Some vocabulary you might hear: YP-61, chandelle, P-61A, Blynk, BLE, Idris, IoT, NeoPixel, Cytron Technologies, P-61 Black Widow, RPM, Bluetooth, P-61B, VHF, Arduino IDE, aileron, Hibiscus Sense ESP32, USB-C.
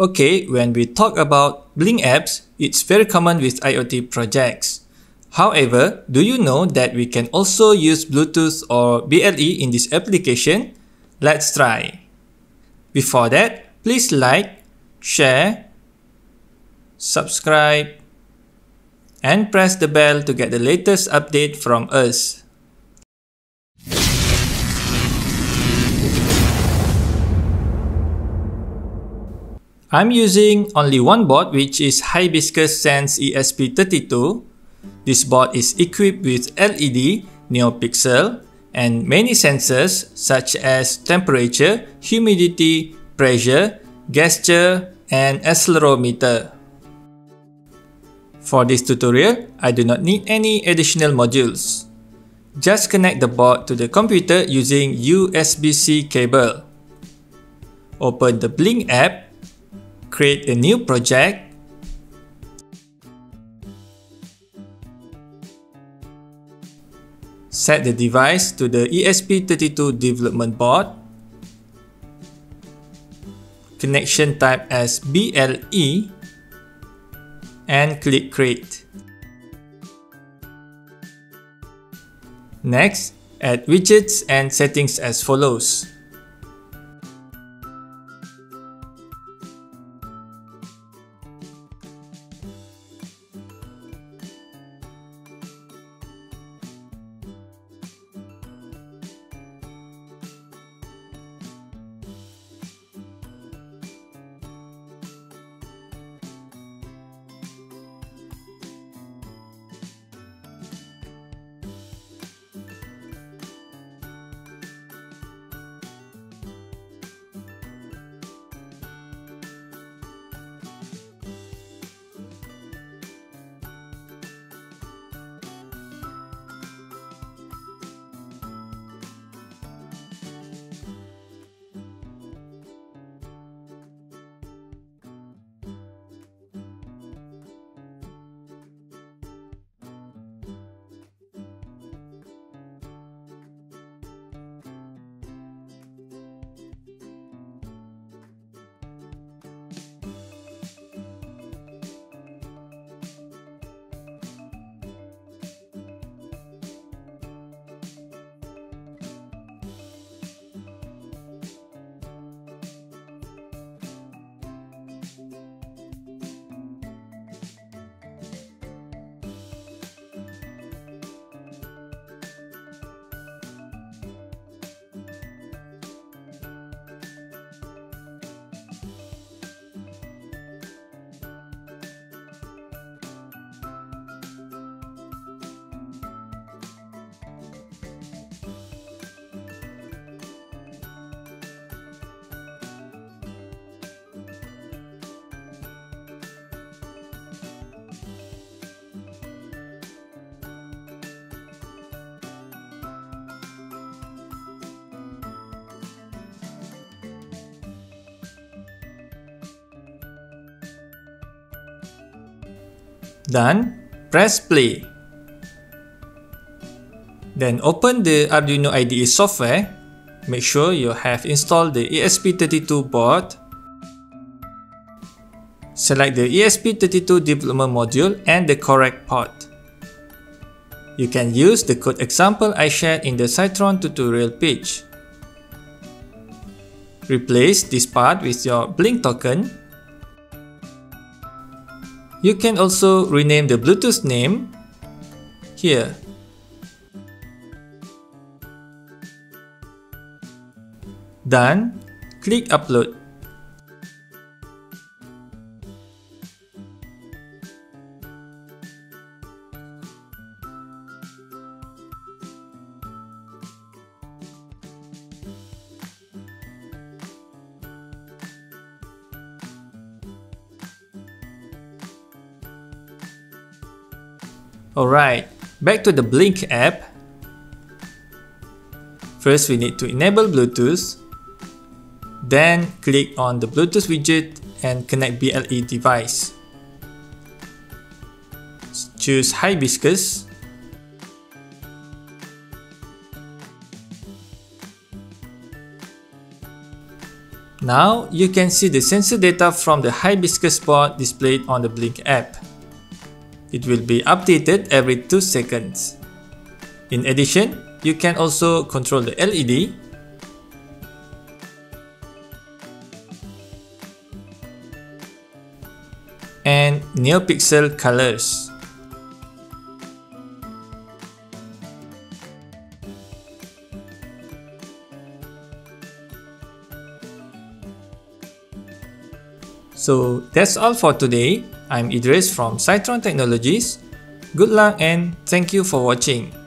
Okay, when we talk about Blynk apps, it's very common with IoT projects. However, do you know that we can also use Bluetooth or BLE in this application? Let's try. Before that, please like, share, subscribe, and press the bell to get the latest update from us. I'm using only one board, which is Hibiscus Sense ESP32. This board is equipped with LED, NeoPixel, and many sensors such as temperature, humidity, pressure, gesture, and accelerometer. For this tutorial, I do not need any additional modules. Just connect the board to the computer using USB-C cable. Open the Blynk app. Create a new project. Set the device to the ESP32 development board. Connection type as BLE and click Create. Next, add widgets and settings as follows. Done, press play. Then open the Arduino IDE software. Make sure you have installed the ESP32 board. Select the ESP32 development module and the correct port. You can use the code example I shared in the Cytron tutorial page. Replace this part with your Blynk token. You can also rename the Bluetooth name here. Done. Click Upload. Alright, back to the Blynk app. First, we need to enable Bluetooth. Then, click on the Bluetooth widget and connect BLE device. Choose Hibiscus. Now you can see the sensor data from the Hibiscus board displayed on the Blynk app. It will be updated every 2 seconds. In addition, you can also control the LED, and NeoPixel colors. So that's all for today. I'm Idris from Cytron Technologies. Good luck and thank you for watching.